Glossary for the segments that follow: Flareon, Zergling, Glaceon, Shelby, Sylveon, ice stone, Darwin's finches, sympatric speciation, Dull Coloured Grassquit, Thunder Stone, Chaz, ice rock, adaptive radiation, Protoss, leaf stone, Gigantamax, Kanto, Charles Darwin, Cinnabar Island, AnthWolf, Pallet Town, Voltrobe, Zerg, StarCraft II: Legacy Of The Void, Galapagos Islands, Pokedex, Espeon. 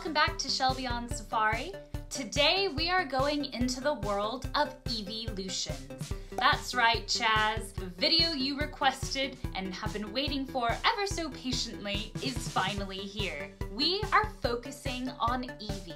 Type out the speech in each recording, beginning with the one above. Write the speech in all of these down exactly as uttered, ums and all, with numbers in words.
welcome back to Shelby on Safari. Today we are going into the world of Eeveelutions. That's right, Chaz. The video you requested and have been waiting for ever so patiently is finally here. We are focusing on Eevee,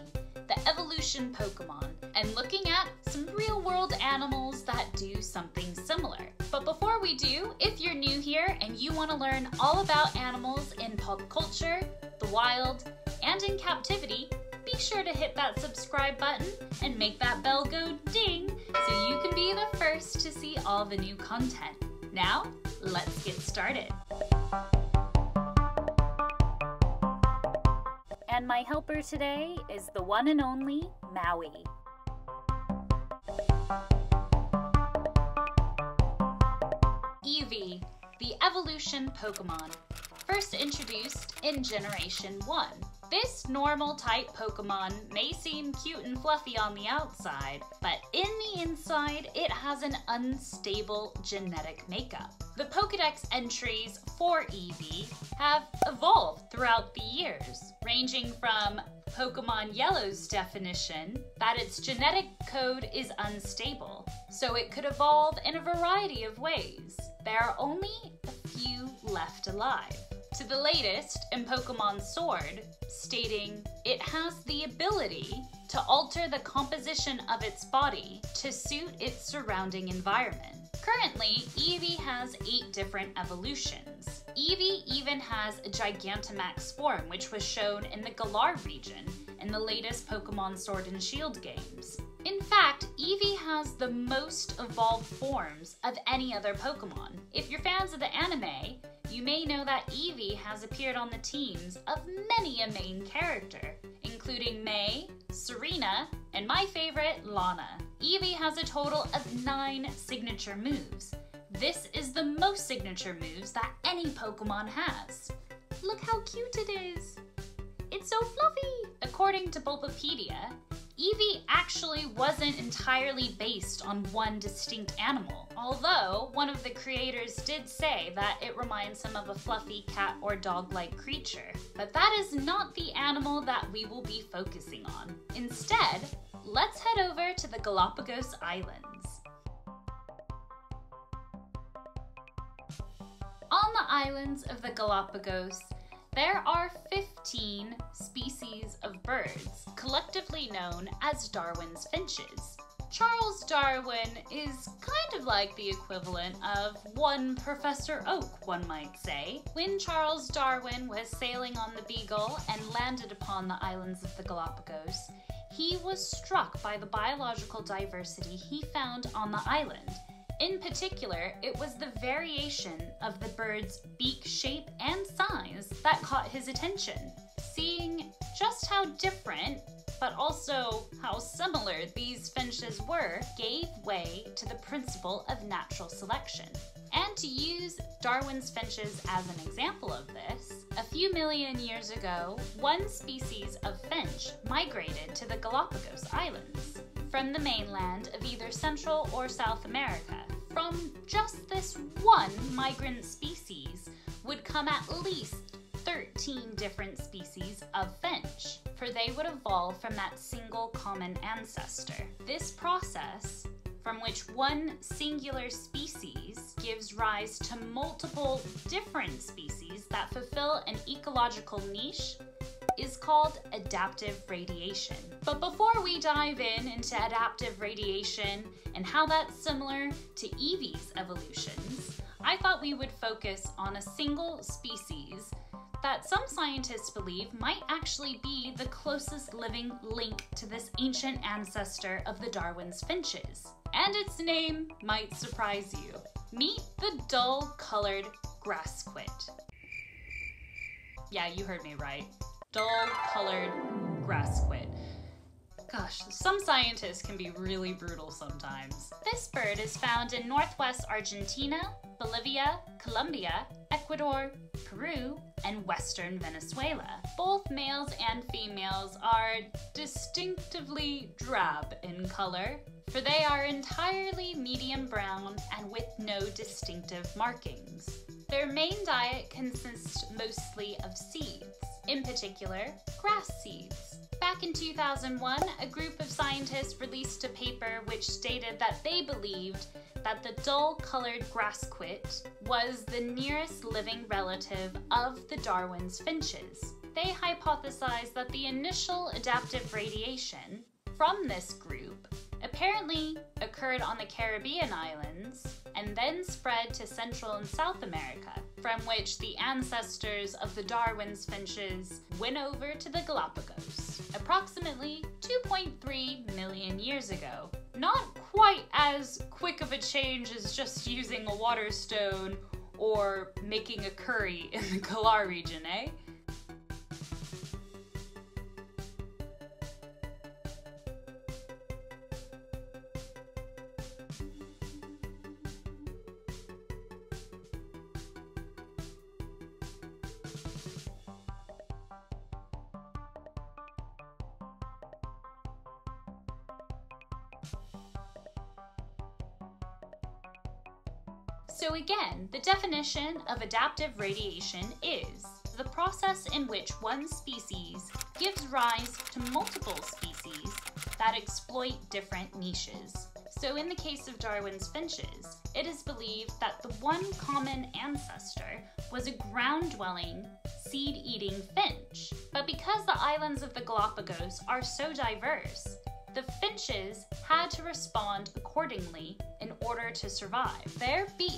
the evolution Pokemon, and looking at some real-world animals that do something similar. But before we do, if you're new here and you want to learn all about animals in pop culture, the wild, and in captivity, be sure to hit that subscribe button and make that bell go ding so you can be the first to see all the new content. Now, let's get started. And my helper today is the one and only Maui. Eevee, the evolution Pokemon, first introduced in Generation one. This normal type Pokemon may seem cute and fluffy on the outside, but in the inside it has an unstable genetic makeup. The Pokedex entries for Eevee have evolved throughout the years, ranging from Pokemon Yellow's definition that its genetic code is unstable, so it could evolve in a variety of ways. There are only a few left alive, to the latest in Pokemon Sword, stating it has the ability to alter the composition of its body to suit its surrounding environment. Currently, Eevee has eight different evolutions. Eevee even has a Gigantamax form, which was shown in the Galar region in the latest Pokemon Sword and Shield games. In fact, Eevee has the most evolved forms of any other Pokemon. If you're fans of the anime, you may know that Eevee has appeared on the teams of many a main character, including May, Serena, and my favorite, Lana. Eevee has a total of nine signature moves. This is the most signature moves that any Pokemon has. Look how cute it is! It's so fluffy! According to Bulbapedia, Eevee actually wasn't entirely based on one distinct animal, although one of the creators did say that it reminds him of a fluffy cat or dog-like creature. But that is not the animal that we will be focusing on. Instead, let's head over to the Galapagos Islands. On the islands of the Galapagos, there are fifteen species of birds, collectively known as Darwin's finches. Charles Darwin is kind of like the equivalent of one Professor Oak, one might say. When Charles Darwin was sailing on the Beagle and landed upon the islands of the Galapagos, he was struck by the biological diversity he found on the island. In particular, it was the variation of the bird's beak shape and size that caught his attention. Seeing just how different, but also how similar these finches were, gave way to the principle of natural selection. And to use Darwin's finches as an example of this, a few million years ago, one species of finch migrated to the Galapagos Islands from the mainland of either Central or South America. From just this one migrant species would come at least thirteen different species of finch, for they would evolve from that single common ancestor. This process, from which one singular species gives rise to multiple different species that fulfill an ecological niche, is called adaptive radiation. But before we dive in into adaptive radiation and how that's similar to Eevee's evolutions, I thought we would focus on a single species that some scientists believe might actually be the closest living link to this ancient ancestor of the Darwin's finches. And its name might surprise you. Meet the Dull Coloured Grassquit. Yeah, you heard me right. Dull Coloured Grassquit. Gosh, some scientists can be really brutal sometimes. This bird is found in northwest Argentina, Bolivia, Colombia, Ecuador, Peru, and western Venezuela. Both males and females are distinctively drab in color, for they are entirely medium brown and with no distinctive markings. Their main diet consists mostly of seeds. in particular, grass seeds. Back in two thousand one, a group of scientists released a paper which stated that they believed that the dull coloured grassquit was the nearest living relative of the Darwin's finches. They hypothesized that the initial adaptive radiation from this group apparently occurred on the Caribbean islands and then spread to Central and South America, from which the ancestors of the Darwin's finches went over to the Galapagos approximately two point three million years ago. Not quite as quick of a change as just using a water stone or making a curry in the Galar region, eh? So again, the definition of adaptive radiation is the process in which one species gives rise to multiple species that exploit different niches. So in the case of Darwin's finches, it is believed that the one common ancestor was a ground-dwelling, seed-eating finch. But because the islands of the Galapagos are so diverse, the finches had to respond accordingly in order to survive. Their beaks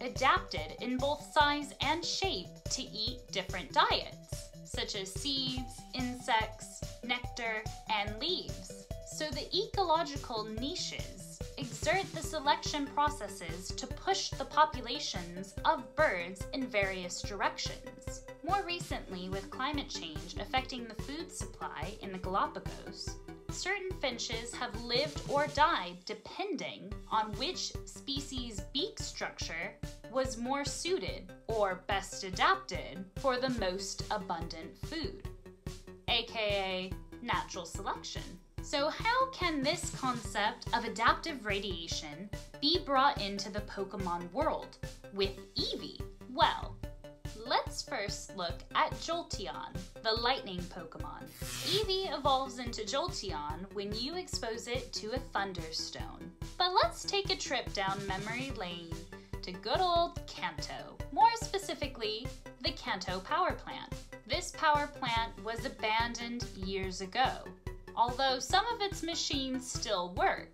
adapted in both size and shape to eat different diets, such as seeds, insects, nectar, and leaves. So the ecological niches exert the selection processes to push the populations of birds in various directions. More recently, with climate change affecting the food supply in the Galapagos, certain finches have lived or died depending on which species' beak structure was more suited or best adapted for the most abundant food, aka natural selection. So how can this concept of adaptive radiation be brought into the Pokemon world with Eevee? Well, let's first look at Jolteon, the lightning Pokemon. Eevee evolves into Jolteon when you expose it to a Thunder Stone. But let's take a trip down memory lane to good old Kanto. More specifically, the Kanto power plant. This power plant was abandoned years ago, although some of its machines still work,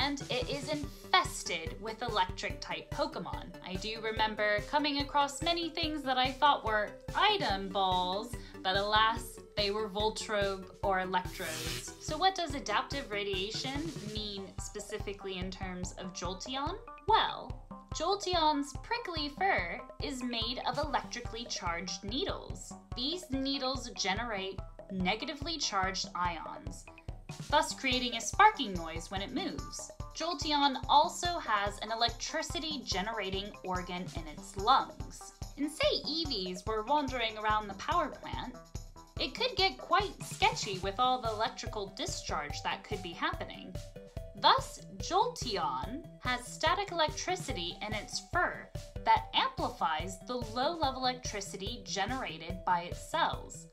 and it is infested with electric-type Pokemon. I do remember coming across many things that I thought were item balls, but alas, they were Voltrobe or Electrodes. So what does adaptive radiation mean specifically in terms of Jolteon? Well, Jolteon's prickly fur is made of electrically charged needles. These needles generate negatively charged ions, thus creating a sparking noise when it moves. Jolteon also has an electricity-generating organ in its lungs. And say Eevees were wandering around the power plant, it could get quite sketchy with all the electrical discharge that could be happening. Thus, Jolteon has static electricity in its fur that amplifies the low-level electricity generated by its cells,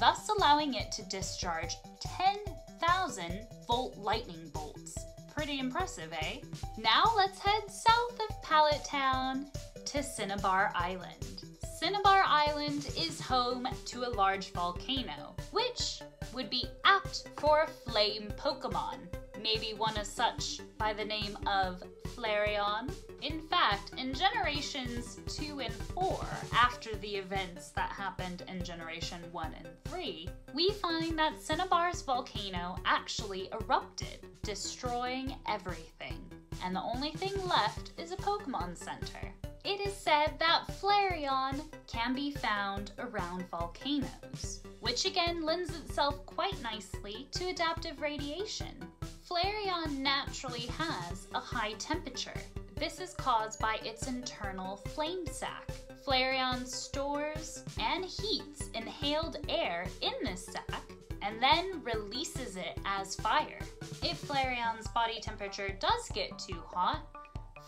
thus allowing it to discharge ten thousand volt lightning bolts. Pretty impressive, eh? Now let's head south of Pallet Town to Cinnabar Island. Cinnabar Island is home to a large volcano, which would be apt for a flame Pokemon, maybe one as such by the name of Flareon. In fact, in Generations two and four, after the events that happened in Generation one and three, we find that Cinnabar's volcano actually erupted, destroying everything, and the only thing left is a Pokemon Center. It is said that Flareon can be found around volcanoes, which again lends itself quite nicely to adaptive radiation. Flareon naturally has a high temperature. This is caused by its internal flame sac. Flareon stores and heats inhaled air in this sac and then releases it as fire. If Flareon's body temperature does get too hot,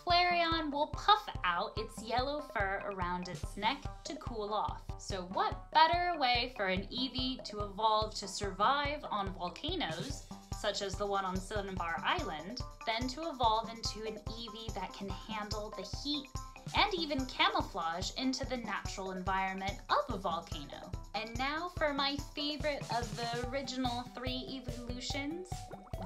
Flareon will puff out its yellow fur around its neck to cool off. So what better way for an Eevee to evolve to survive on volcanoes, such as the one on Cinnabar Island, than to evolve into an Eevee that can handle the heat and even camouflage into the natural environment of a volcano. And now for my favorite of the original three Eeveelutions,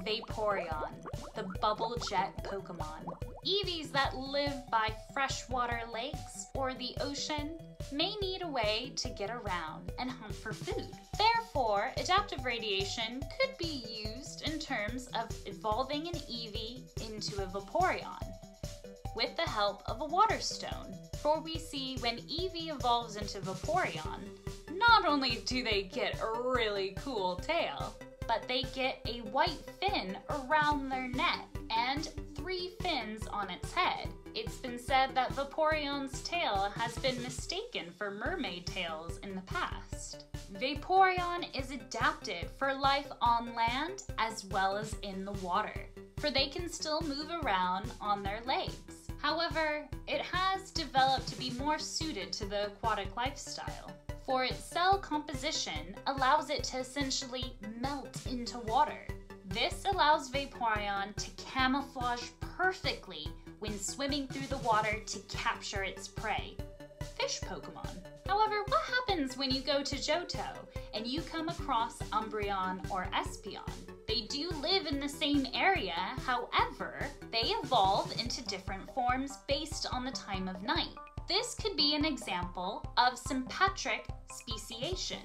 Vaporeon, the bubble jet Pokemon. Eevees that live by freshwater lakes or the ocean may need a way to get around and hunt for food. Therefore, adaptive radiation could be used in terms of evolving an Eevee into a Vaporeon with the help of a water stone. For we see when Eevee evolves into Vaporeon, not only do they get a really cool tail, but they get a white fin around their neck and three fins on its head. It's been said that Vaporeon's tail has been mistaken for mermaid tails in the past. Vaporeon is adapted for life on land as well as in the water, for they can still move around on their legs. However, it has developed to be more suited to the aquatic lifestyle, for its cell composition allows it to essentially melt into water. This allows Vaporeon to camouflage perfectly when swimming through the water to capture its prey, fish Pokemon. However, what happens when you go to Johto and you come across Umbreon or Espeon? They do live in the same area, however, they evolve into different forms based on the time of night. This could be an example of sympatric speciation.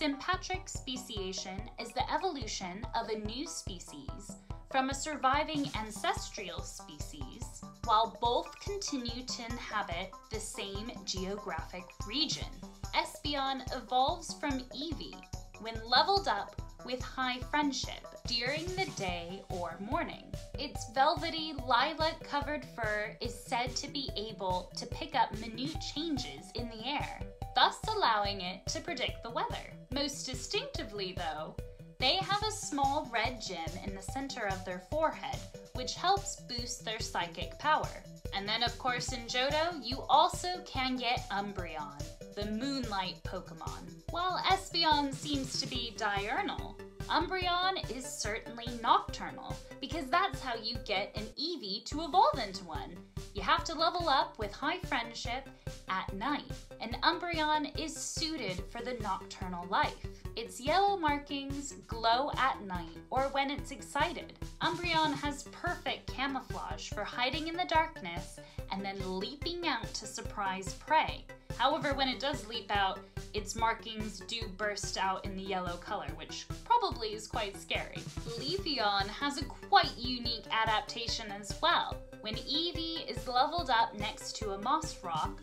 Sympatric speciation is the evolution of a new species from a surviving ancestral species, while both continue to inhabit the same geographic region. Espeon evolves from Eevee when leveled up with high friendship during the day or morning. Its velvety, lilac-covered fur is said to be able to pick up minute changes in the air, thus allowing it to predict the weather. Most distinctively, though, they have a small red gem in the center of their forehead, which helps boost their psychic power. And then, of course, in Johto, you also can get Umbreon, the moonlight Pokemon. While Espeon seems to be diurnal, Umbreon is certainly nocturnal, because that's how you get an Eevee to evolve into one. You have to level up with high friendship at night, and Umbreon is suited for the nocturnal life. Its yellow markings glow at night or when it's excited. Umbreon has perfect camouflage for hiding in the darkness and then leaping out to surprise prey. However, when it does leap out, its markings do burst out in the yellow color, which probably is quite scary. Leafeon has a quite unique adaptation as well. When Eevee is leveled up next to a moss rock,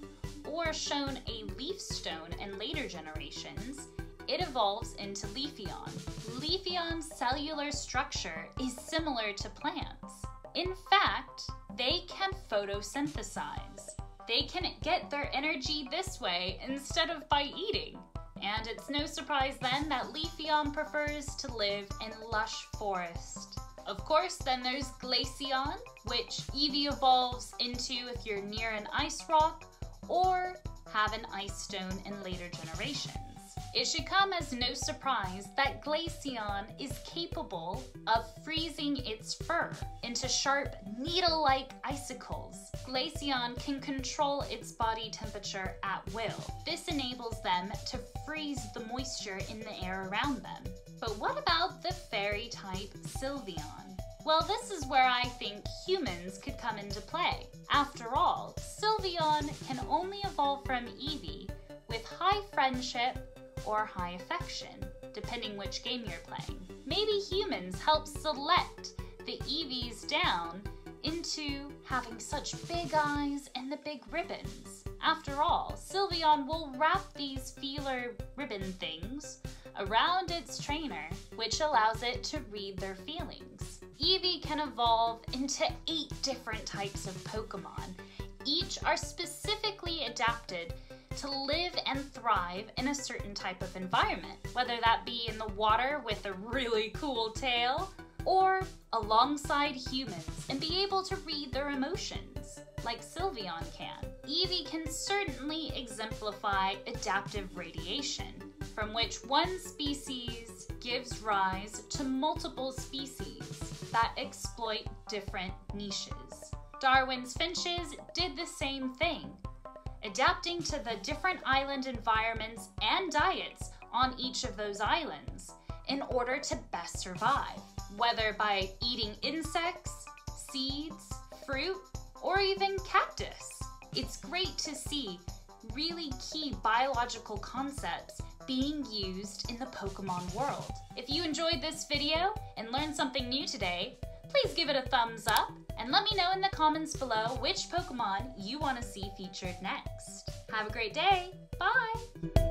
or shown a leaf stone in later generations, it evolves into Leafeon. Leafeon's cellular structure is similar to plants. In fact, they can photosynthesize. They can get their energy this way instead of by eating. And it's no surprise then that Leafeon prefers to live in lush forests. Of course, then there's Glaceon, which Eevee evolves into if you're near an ice rock or have an ice stone in later generations. It should come as no surprise that Glaceon is capable of freezing its fur into sharp, needle-like icicles. Glaceon can control its body temperature at will. This enables them to freeze the moisture in the air around them. But what about the fairy-type Sylveon? Well, this is where I think humans could come into play. After all, Sylveon can only evolve from Eevee with high friendship or high affection, depending which game you're playing. Maybe humans help select the Eevees down into having such big eyes and the big ribbons. After all, Sylveon will wrap these feeler ribbon things around its trainer, which allows it to read their feelings. Eevee can evolve into eight different types of Pokemon. Each are specifically adapted to live and thrive in a certain type of environment, whether that be in the water with a really cool tail, or alongside humans and be able to read their emotions. like Sylveon can. Eevee can certainly exemplify adaptive radiation, from which one species gives rise to multiple species that exploit different niches. Darwin's finches did the same thing, adapting to the different island environments and diets on each of those islands in order to best survive, whether by eating insects, seeds, fruit, or even cactus. It's great to see really key biological concepts being used in the Pokemon world. If you enjoyed this video and learned something new today, please give it a thumbs up and let me know in the comments below which Pokemon you want to see featured next. Have a great day. Bye!